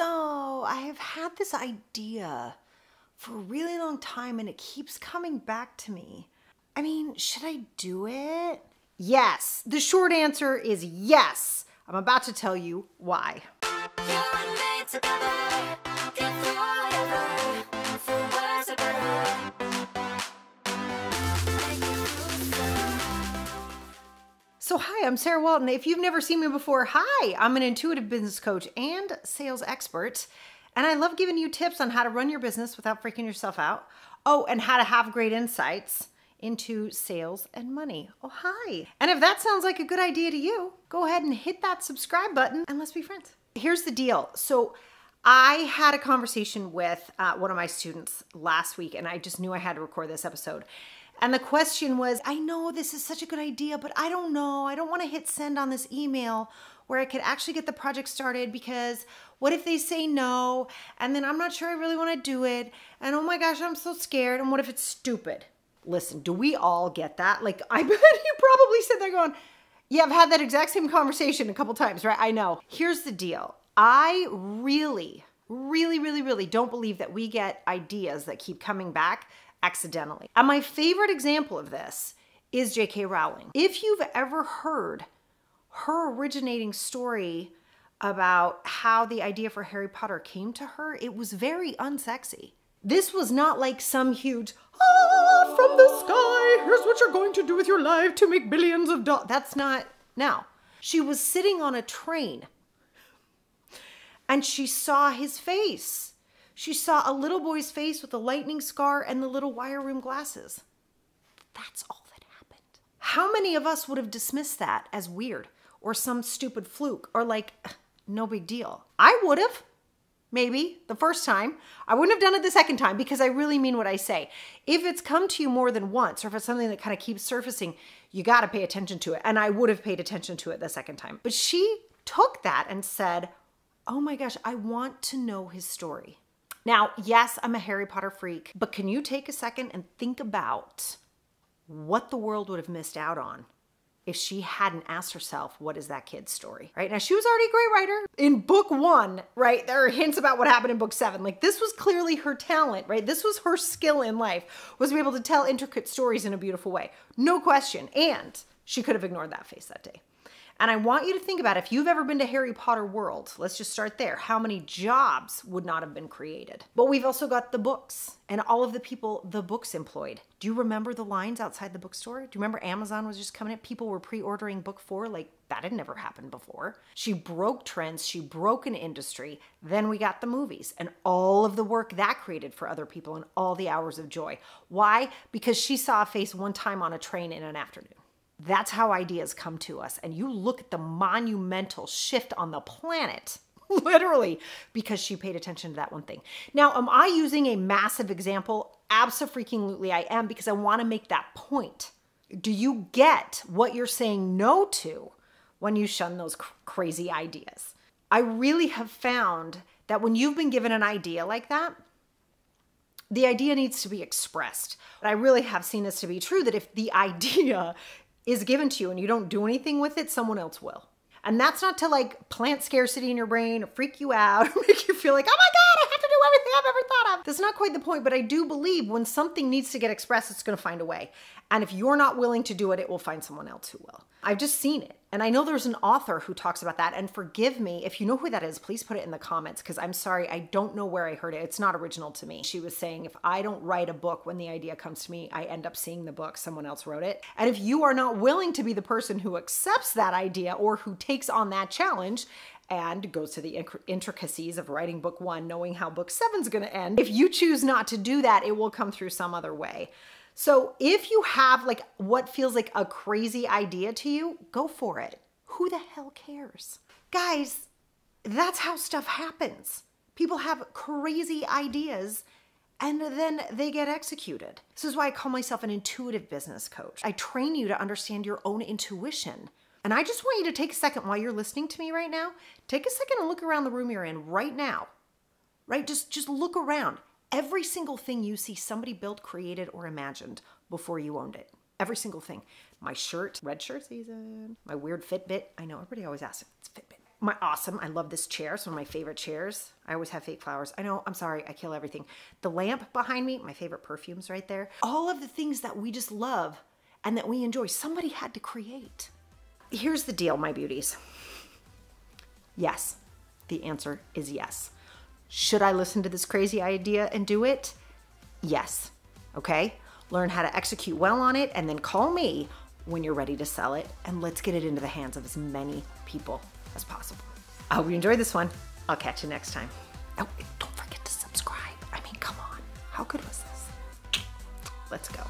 So I have had this idea for a really long time and it keeps coming back to me. I mean, should I do it? Yes. The short answer is yes. I'm about to tell you why. So hi, I'm Sarah Walton. If you've never seen me before, hi, I'm an intuitive business coach and sales expert, and I love giving you tips on how to run your business without freaking yourself out. Oh, and how to have great insights into sales and money. Oh, hi. And if that sounds like a good idea to you, go ahead and hit that subscribe button and let's be friends. Here's the deal. So I had a conversation with one of my students last week, and I just knew I had to record this episode. And the question was, I know this is such a good idea, but I don't know. I don't want to hit send on this email where I could actually get the project started, because what if they say no? And then I'm not sure I really want to do it. And oh my gosh, I'm so scared. And what if it's stupid? Listen, do we all get that? Like, I bet you probably sit there going, yeah, I've had that exact same conversation a couple times, right? I know. Here's the deal. I really don't believe that we get ideas that keep coming back accidentally. And my favorite example of this is J.K. Rowling. If you've ever heard her originating story about how the idea for Harry Potter came to her, it was very unsexy. This was not like some huge, ah, from the sky, here's what you're going to do with your life to make billions of dollars. That's not, no. She was sitting on a train and she saw his face. She saw a little boy's face with a lightning scar and the little wire rim glasses. That's all that happened. How many of us would have dismissed that as weird or some stupid fluke or like, no big deal? I would have, maybe, the first time. I wouldn't have done it the second time, because I really mean what I say. If it's come to you more than once, or if it's something that kind of keeps surfacing, you got to pay attention to it. And I would have paid attention to it the second time. But she took that and said, oh my gosh, I want to know his story. Now, yes, I'm a Harry Potter freak, but can you take a second and think about what the world would have missed out on if she hadn't asked herself, what is that kid's story, right? Now, she was already a great writer. In book 1, right, there are hints about what happened in book 7. Like, this was clearly her talent, right? This was her skill in life, was to be able to tell intricate stories in a beautiful way. No question. And she could have ignored that face that day. And I want you to think about, if you've ever been to Harry Potter World, let's just start there, how many jobs would not have been created? But we've also got the books and all of the people the books employed. Do you remember the lines outside the bookstore? Do you remember Amazon was just coming in? People were pre-ordering book 4, like that had never happened before. She broke trends, she broke an industry. Then we got the movies and all of the work that created for other people and all the hours of joy. Why? Because she saw a face one time on a train in an afternoon. That's how ideas come to us. And you look at the monumental shift on the planet, literally, because she paid attention to that one thing. Now, am I using a massive example? Abso-freaking-lutely I am, because I want to make that point. Do you get what you're saying no to when you shun those crazy ideas? I really have found that when you've been given an idea like that, the idea needs to be expressed. But I really have seen this to be true, that if the idea is given to you and you don't do anything with it, someone else will. And that's not to like plant scarcity in your brain or freak you out or make you feel like, oh my God, I have to do everything I've ever thought of. That's not quite the point, but I do believe when something needs to get expressed, it's gonna find a way. And if you're not willing to do it, it will find someone else who will. I've just seen it. And I know there's an author who talks about that, and forgive me, if you know who that is, please put it in the comments, because I'm sorry, I don't know where I heard it. It's not original to me. She was saying, if I don't write a book when the idea comes to me, I end up seeing the book, someone else wrote it. And if you are not willing to be the person who accepts that idea or who takes on that challenge and goes to the intricacies of writing book 1, knowing how book 7's gonna end, if you choose not to do that, it will come through some other way. So if you have like what feels like a crazy idea to you, go for it. Who the hell cares? Guys, that's how stuff happens. People have crazy ideas and then they get executed. This is why I call myself an intuitive business coach. I train you to understand your own intuition. And I just want you to take a second while you're listening to me right now, take a second and look around the room you're in right now, right? Just look around. Every single thing you see, somebody built, created, or imagined before you owned it. Every single thing. My shirt, red shirt season, my weird Fitbit. I know, everybody always asks, it's Fitbit. my awesome. I love this chair. It's one of my favorite chairs. I always have fake flowers. I know, I'm sorry, I kill everything. The lamp behind me, my favorite perfume's right there. All of the things that we just love and that we enjoy, somebody had to create. Here's the deal, my beauties. Yes, the answer is yes. Should I listen to this crazy idea and do it? Yes, okay? Learn how to execute well on it and then call me when you're ready to sell it, and let's get it into the hands of as many people as possible. I hope you enjoyed this one. I'll catch you next time. Oh, don't forget to subscribe. I mean, come on. How good was this? Let's go.